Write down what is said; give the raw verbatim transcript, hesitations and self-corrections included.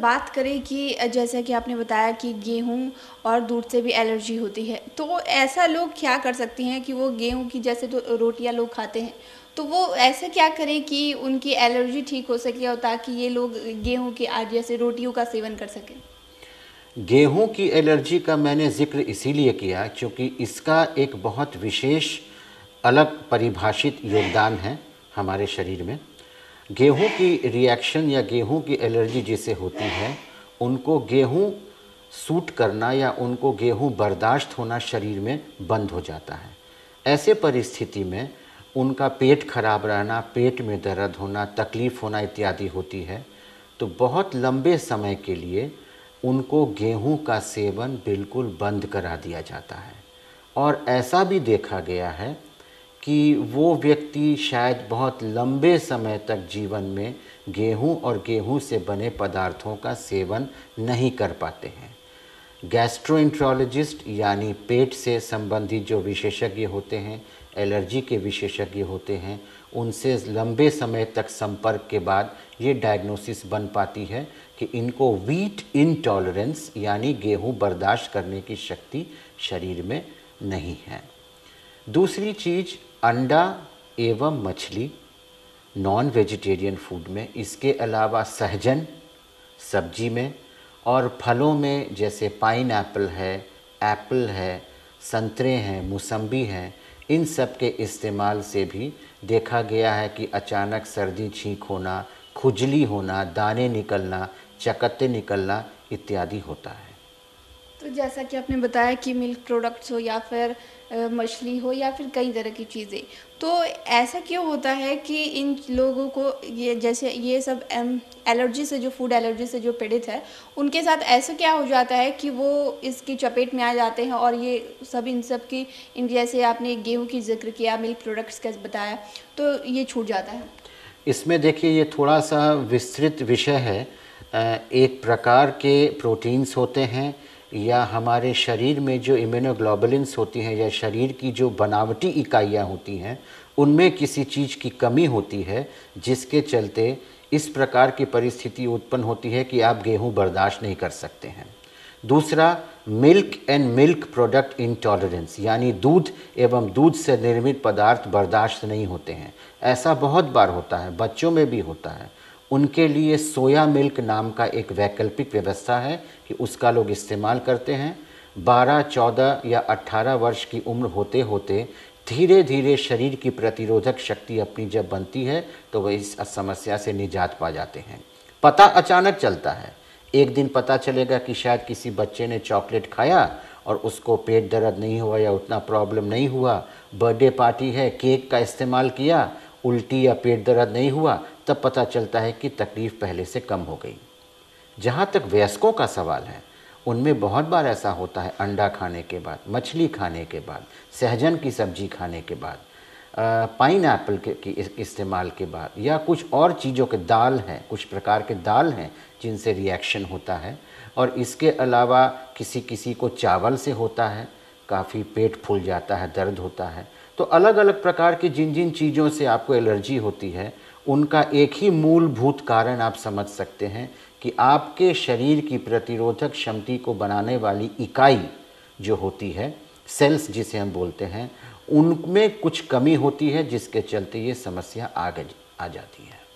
बात करें कि जैसा कि आपने बताया कि गेहूं और दूध से भी एलर्जी होती है, तो ऐसा लोग क्या कर सकते हैं कि वो गेहूं की जैसे तो रोटियां लोग खाते हैं, तो वो ऐसे क्या करें कि उनकी एलर्जी ठीक हो सके और ताकि ये लोग गेहूं की आज जैसे रोटियों का सेवन कर सकें। गेहूं की एलर्जी का मैंने जिक्र इसीलिए किया क्योंकि इसका एक बहुत विशेष अलग परिभाषित योगदान है हमारे शरीर में। गेहूं की रिएक्शन या गेहूं की एलर्जी जिसे होती है, उनको गेहूं सूट करना या उनको गेहूं बर्दाश्त होना शरीर में बंद हो जाता है। ऐसे परिस्थिति में उनका पेट खराब रहना, पेट में दर्द होना, तकलीफ़ होना इत्यादि होती है। तो बहुत लंबे समय के लिए उनको गेहूं का सेवन बिल्कुल बंद करा दिया जाता है। और ऐसा भी देखा गया है कि वो व्यक्ति शायद बहुत लंबे समय तक जीवन में गेहूं और गेहूं से बने पदार्थों का सेवन नहीं कर पाते हैं। गैस्ट्रोएंट्रोलॉजिस्ट यानी पेट से संबंधित जो विशेषज्ञ होते हैं, एलर्जी के विशेषज्ञ होते हैं, उनसे लंबे समय तक संपर्क के बाद ये डायग्नोसिस बन पाती है कि इनको व्हीट इनटॉलरेंस यानी गेहूं बर्दाश्त करने की शक्ति शरीर में नहीं है। दूसरी चीज़, अंडा एवं मछली नॉन वेजिटेरियन फूड में, इसके अलावा सहजन सब्जी में और फलों में जैसे पाइनएप्पल है, एप्पल है, संतरे हैं, मौसम्बी हैं, इन सब के इस्तेमाल से भी देखा गया है कि अचानक सर्दी छींक होना, खुजली होना, दाने निकलना, चकत्ते निकलना इत्यादि होता है। तो जैसा कि आपने बताया कि मिल्क प्रोडक्ट्स हो या फिर मछली हो या फिर कई तरह की चीज़ें, तो ऐसा क्यों होता है कि इन लोगों को ये जैसे ये सब एलर्जी से जो फूड एलर्जी से जो पीड़ित है उनके साथ ऐसा क्या हो जाता है कि वो इसकी चपेट में आ जाते हैं और ये सब इन सब की इन जैसे आपने गेहूं की जिक्र किया, मिल्क प्रोडक्ट्स का बताया, तो ये छूट जाता है। इसमें देखिए ये थोड़ा सा विस्तृत विषय है। एक प्रकार के प्रोटीन्स होते हैं या हमारे शरीर में जो इम्यूनोग्लोबुलिन्स होती हैं या शरीर की जो बनावटी इकाइयाँ होती हैं, उनमें किसी चीज़ की कमी होती है जिसके चलते इस प्रकार की परिस्थिति उत्पन्न होती है कि आप गेहूं बर्दाश्त नहीं कर सकते हैं। दूसरा, milk and milk product intolerance यानी दूध एवं दूध से निर्मित पदार्थ बर्दाश्त नहीं होते हैं। ऐसा बहुत बार होता है, बच्चों में भी होता है। उनके लिए सोया मिल्क नाम का एक वैकल्पिक व्यवस्था है कि उसका लोग इस्तेमाल करते हैं। बारह, चौदह या अठारह वर्ष की उम्र होते होते धीरे धीरे शरीर की प्रतिरोधक शक्ति अपनी जब बनती है तो वह इस समस्या से निजात पा जाते हैं। पता अचानक चलता है, एक दिन पता चलेगा कि शायद किसी बच्चे ने चॉकलेट खाया और उसको पेट दर्द नहीं हुआ या उतना प्रॉब्लम नहीं हुआ। बर्थडे पार्टी है, केक का इस्तेमाल किया, उल्टी या पेट दर्द नहीं हुआ, तब पता चलता है कि तकलीफ़ पहले से कम हो गई। जहाँ तक वयस्कों का सवाल है, उनमें बहुत बार ऐसा होता है अंडा खाने के बाद, मछली खाने के बाद, सहजन की सब्जी खाने के बाद, पाइनएप्पल के इस्तेमाल के बाद या कुछ और चीज़ों के दाल हैं, कुछ प्रकार के दाल हैं जिनसे रिएक्शन होता है। और इसके अलावा किसी किसी को चावल से होता है, काफ़ी पेट फूल जाता है, दर्द होता है। तो अलग अलग प्रकार की जिन जिन चीज़ों से आपको एलर्जी होती है उनका एक ही मूलभूत कारण आप समझ सकते हैं कि आपके शरीर की प्रतिरोधक क्षमता को बनाने वाली इकाई जो होती है, सेल्स जिसे हम बोलते हैं, उनमें कुछ कमी होती है जिसके चलते ये समस्या आ आ जाती है।